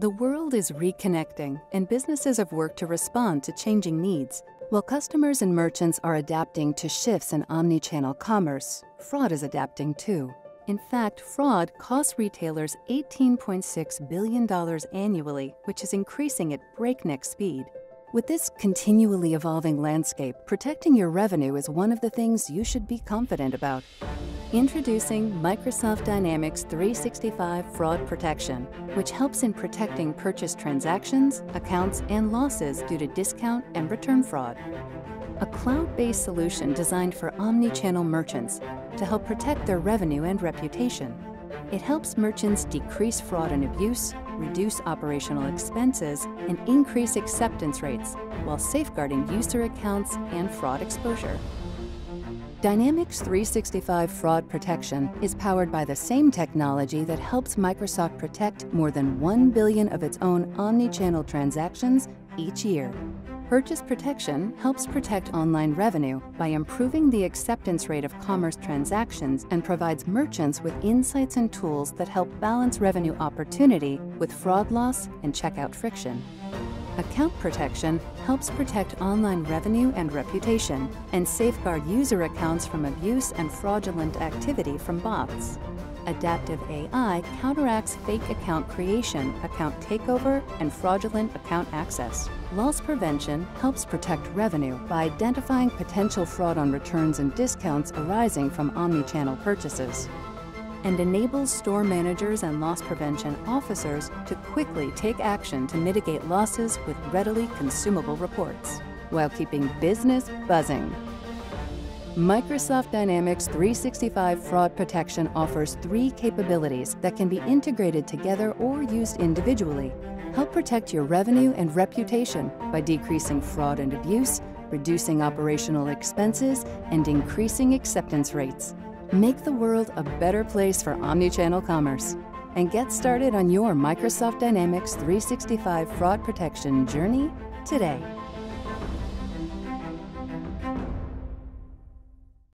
The world is reconnecting, and businesses have worked to respond to changing needs. While customers and merchants are adapting to shifts in omnichannel commerce, fraud is adapting too. In fact, fraud costs retailers $18.6 billion annually, which is increasing at breakneck speed. With this continually evolving landscape, protecting your revenue is one of the things you should be confident about. Introducing Microsoft Dynamics 365 Fraud Protection, which helps in protecting purchase transactions, accounts, and losses due to discount and return fraud. A cloud-based solution designed for omnichannel merchants to help protect their revenue and reputation. It helps merchants decrease fraud and abuse, reduce operational expenses, and increase acceptance rates while safeguarding user accounts and fraud exposure. Dynamics 365 Fraud Protection is powered by the same technology that helps Microsoft protect more than 1 billion of its own omnichannel transactions each year. Purchase Protection helps protect online revenue by improving the acceptance rate of commerce transactions and provides merchants with insights and tools that help balance revenue opportunity with fraud loss and checkout friction. Account Protection helps protect online revenue and reputation and safeguard user accounts from abuse and fraudulent activity from bots. Adaptive AI counteracts fake account creation, account takeover, and fraudulent account access. Loss Prevention helps protect revenue by identifying potential fraud on returns and discounts arising from omnichannel purchases, and enables store managers and loss prevention officers to quickly take action to mitigate losses with readily consumable reports, while keeping business buzzing. Microsoft Dynamics 365 Fraud Protection offers three capabilities that can be integrated together or used individually. Help protect your revenue and reputation by decreasing fraud and abuse, reducing operational expenses, and increasing acceptance rates. Make the world a better place for omnichannel commerce. And get started on your Microsoft Dynamics 365 Fraud Protection journey today.